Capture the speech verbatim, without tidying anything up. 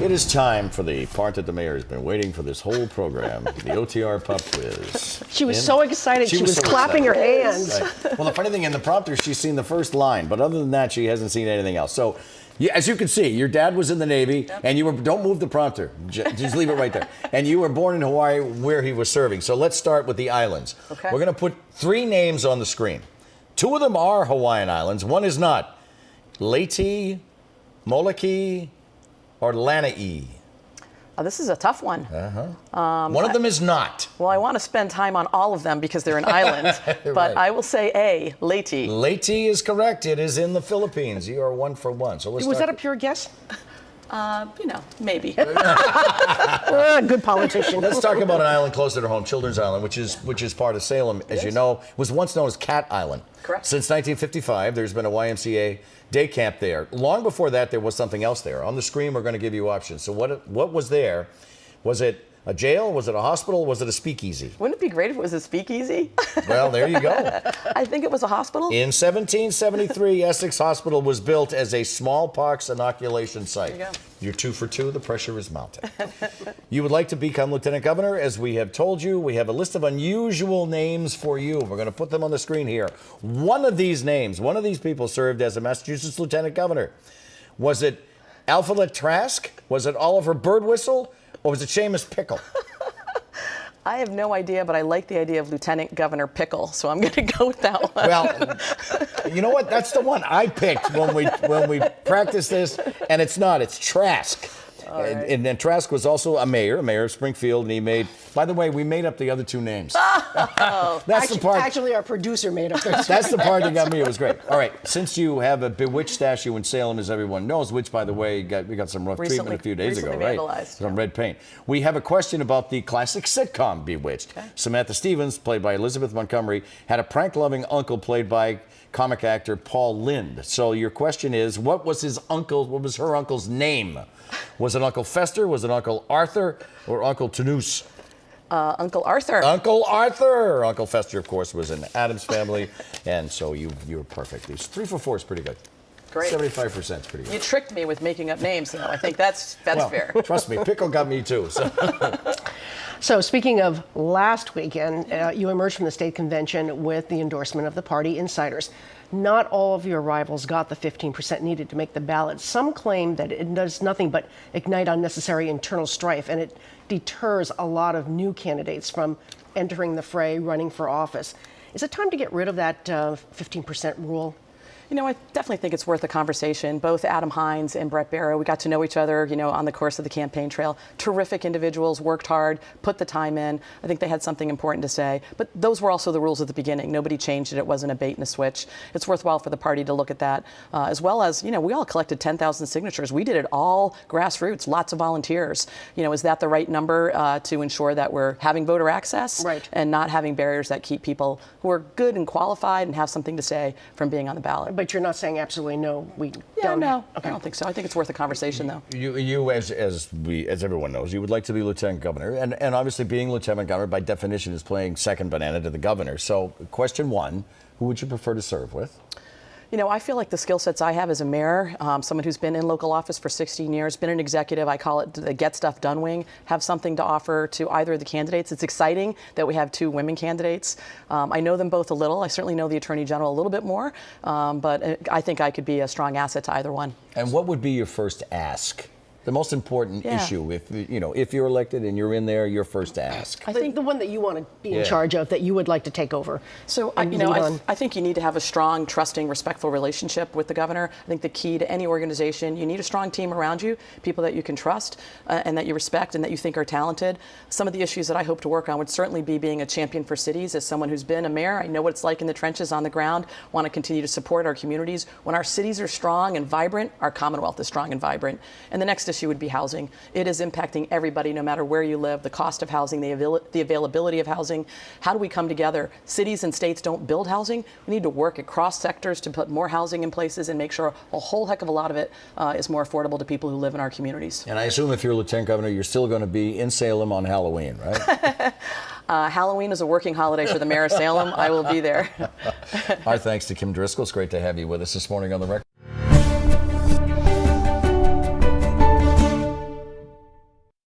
It is time for the part that the mayor has been waiting for this whole program, the O T R pop quiz. She was in, so excited, she, she was, was so clapping excited. her hands. Right. Well, the funny thing, in the prompter, she's seen the first line, but other than that, she hasn't seen anything else. So, yeah, as you can see, your dad was in the Navy, yep. and you were, don't move the prompter, just leave it right there. And you were born in Hawaii where he was serving. So let's start with the islands. Okay. We're going to put three names on the screen. Two of them are Hawaiian islands, one is not. Leyte, Moloki, or Lana E? Oh, this is a tough one. Uh-huh. um, one of them is not. Well, I want to spend time on all of them because they're an island, but right. I will say A, Leyte. Leyte is correct. It is in the Philippines. You are one for one. So Was that a pure guess? Uh, you know, maybe. uh, good politician. Well, let's talk about an island closer to home, Children's Island, which is which is part of Salem, as yes. you know. Was once known as Cat Island. Correct. Since nineteen fifty-five, there's been a Y M C A day camp there. Long before that, there was something else there. On the screen, we're going to give you options. So what what was there? Was it a jail? Was it a hospital? Was it a speakeasy? Wouldn't it be great if it was a speakeasy? Well, there you go. I think it was a hospital. In seventeen seventy-three, Essex Hospital was built as a smallpox inoculation site. There you go. You're two for two. The pressure is mounting. You would like to become Lieutenant Governor. As we have told you, we have a list of unusual names for you. We're going to put them on the screen here. One of these names, one of these people served as a Massachusetts Lieutenant Governor. Was it Alphabet Trask? Was it Oliver Birdwhistle? Or was it Seamus Pickle? I have no idea, but I like the idea of Lieutenant Governor Pickle, so I'm going to go with that one. Well, you know what? That's the one I picked when we when we practiced this, and it's not. It's Trask. All right. and, and, and Trask was also a mayor, a mayor of Springfield, and he made, by the way, we made up the other two names. Oh. That's actually, the part. Actually, our producer made up those. That's the part that got me. It was great. All right. Since you have a Bewitched statue in Salem, as everyone knows, which, by the way, got, we got some rough recently, treatment a few days ago, vandalized. right? Some yeah. red paint. We have a question about the classic sitcom Bewitched. Okay. Samantha Stevens, played by Elizabeth Montgomery, had a prank-loving uncle played by comic actor Paul Lynde. So your question is, what was his uncle, what was her uncle's name? Was it Uncle Fester, was it Uncle Arthur, or Uncle Tanous? Uh, Uncle Arthur. Uncle Arthur! Uncle Fester, of course, was in Addams Family, and so you you were perfect. These three for four is pretty good. Great. seventy-five percent is pretty good. You tricked me with making up names, though. I think that's, that's well, fair. Trust me, Pickle got me, too. So. So speaking of last weekend, uh, you emerged from the state convention with the endorsement of the party insiders. Not all of your rivals got the fifteen percent needed to make the ballot. Some claim that it does nothing but ignite unnecessary internal strife, and it deters a lot of new candidates from entering the fray, running for office. Is it time to get rid of that uh, fifteen percent rule? You know, I definitely think it's worth a conversation. Both Adam Hines and Brett Barrow, we got to know each other, you know, on the course of the campaign trail. Terrific individuals, worked hard, put the time in. I think they had something important to say. But those were also the rules at the beginning. Nobody changed it. It wasn't a bait and a switch. It's worthwhile for the party to look at that, uh, as well as, you know, we all collected ten thousand signatures. We did it all grassroots, lots of volunteers. You know, is that the right number uh, to ensure that we're having voter access right. and not having barriers that keep people who are good and qualified and have something to say from being on the ballot? But you're not saying absolutely no. We yeah, don't. No, okay. I don't think so. I think it's worth a conversation, though. You, you as as we as everyone knows, you would like to be lieutenant governor, and and obviously being lieutenant governor by definition is playing second banana to the governor. So, question one: who would you prefer to serve with? You know, I feel like the skill sets I have as a mayor, um, someone who's been in local office for sixteen years, been an executive, I call it the get stuff done wing, have something to offer to either of the candidates. It's exciting that we have two women candidates. Um, I know them both a little. I certainly know the Attorney General a little bit more, um, but I think I could be a strong asset to either one. And what would be your first ask? The most important yeah. issue, if you know, if you're elected and you're in there, you're first to ask. I think the one that you want to be yeah. in charge of, that you would like to take over. So, I, you know, I, th I think you need to have a strong, trusting, respectful relationship with the governor. I think the key to any organization, you need a strong team around you, people that you can trust uh, and that you respect and that you think are talented. Some of the issues that I hope to work on would certainly be being a champion for cities. As someone who's been a mayor, I know what it's like in the trenches, on the ground, want to continue to support our communities. When our cities are strong and vibrant, our Commonwealth is strong and vibrant. And the next issue would be housing. It is impacting everybody, no matter where you live, the cost of housing, the, avail the availability of housing. How do we come together? Cities and states don't build housing. We need to work across sectors to put more housing in places and make sure a whole heck of a lot of it uh, is more affordable to people who live in our communities. And I assume if you're Lieutenant Governor, you're still going to be in Salem on Halloween, right? uh, Halloween is a working holiday for the mayor of Salem. I will be there. Our thanks to Kim Driscoll. It's great to have you with us this morning on The Record.